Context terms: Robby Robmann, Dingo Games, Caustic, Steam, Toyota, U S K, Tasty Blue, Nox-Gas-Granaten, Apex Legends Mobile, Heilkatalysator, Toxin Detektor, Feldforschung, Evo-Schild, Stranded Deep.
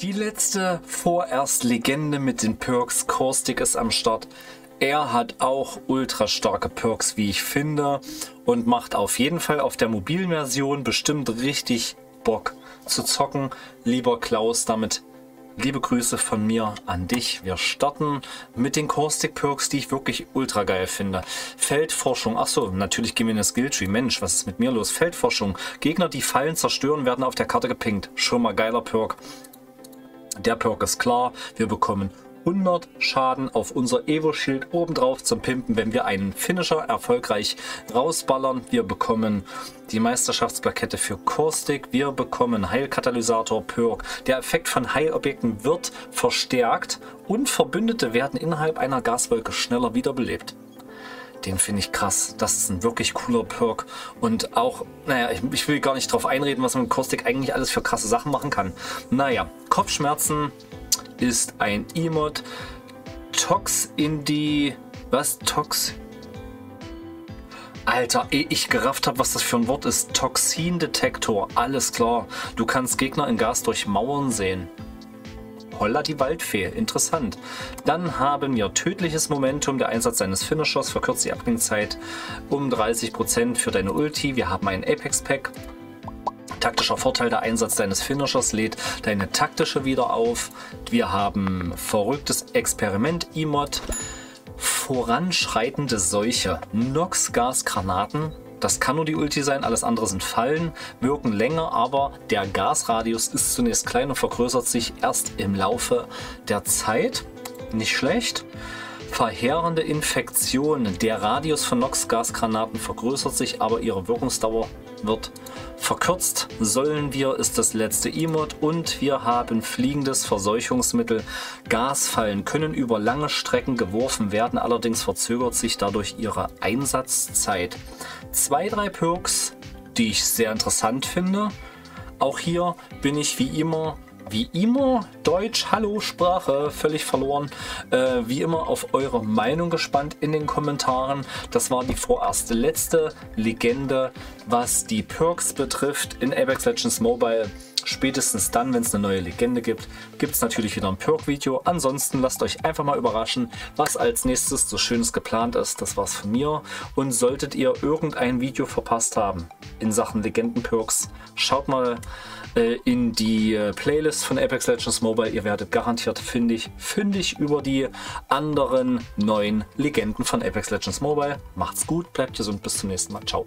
Die letzte vorerst Legende mit den Perks. Caustic ist am Start. Er hat auch ultra starke Perks, wie ich finde, und macht auf jeden Fall auf der mobilen Version bestimmt richtig Bock zu zocken. Lieber Klaus, damit liebe Grüße von mir an dich. Wir starten mit den Caustic Perks, die ich wirklich ultra geil finde. Feldforschung. Achso, natürlich gehen wir in das Skilltree. Mensch, was ist mit mir los? Feldforschung. Gegner, die Fallen zerstören, werden auf der Karte gepinkt. Schon mal geiler Perk. Der Perk ist klar. Wir bekommen 100 Schaden auf unser Evo-Schild obendrauf zum Pimpen, wenn wir einen Finisher erfolgreich rausballern. Wir bekommen die Meisterschaftsplakette für Caustic. Wir bekommen Heilkatalysator Perk. Der Effekt von Heilobjekten wird verstärkt und Verbündete werden innerhalb einer Gaswolke schneller wiederbelebt. Den finde ich krass. Das ist ein wirklich cooler Perk. Und auch, naja, ich will gar nicht drauf einreden, was man mit Caustic eigentlich alles für krasse Sachen machen kann. Naja, Kopfschmerzen ist ein Emote. Alter, ehe ich gerafft habe, was das für ein Wort ist. Toxin Detektor. Alles klar. Du kannst Gegner in Gas durch Mauern sehen. Holla die Waldfee, interessant. Dann haben wir tödliches Momentum, der Einsatz seines Finishers verkürzt die Abklingzeit um 30% für deine Ulti. Wir haben einen Apex Pack. Taktischer Vorteil, der Einsatz deines Finishers lädt deine taktische wieder auf. Wir haben verrücktes Experiment Emote, voranschreitende Seuche, Nox-Gas-Granaten. Das kann nur die Ulti sein, alles andere sind Fallen, wirken länger, aber der Gasradius ist zunächst klein und vergrößert sich erst im Laufe der Zeit. Nicht schlecht. Verheerende Infektion. Der Radius von Nox-Gas-Granaten vergrößert sich, aber ihre Wirkungsdauer wird verkürzt. Sollen wir ist das letzte Emote und wir haben fliegendes Verseuchungsmittel. Gasfallen können über lange Strecken geworfen werden, allerdings verzögert sich dadurch ihre Einsatzzeit. 2-3 Perks, die ich sehr interessant finde. Auch hier bin ich wie immer, Deutsch, hallo, Sprache, völlig verloren, wie immer auf eure Meinung gespannt in den Kommentaren. Das war die vorerst letzte Legende, was die Perks betrifft in Apex Legends Mobile. Spätestens dann, wenn es eine neue Legende gibt, gibt es natürlich wieder ein Perk-Video. Ansonsten lasst euch einfach mal überraschen, was als nächstes so Schönes geplant ist. Das war's von mir. Und solltet ihr irgendein Video verpasst haben in Sachen Legenden-Perks, schaut mal in die Playlist von Apex Legends Mobile. Ihr werdet garantiert fündig über die anderen neuen Legenden von Apex Legends Mobile. Macht's gut, bleibt gesund, bis zum nächsten Mal. Ciao.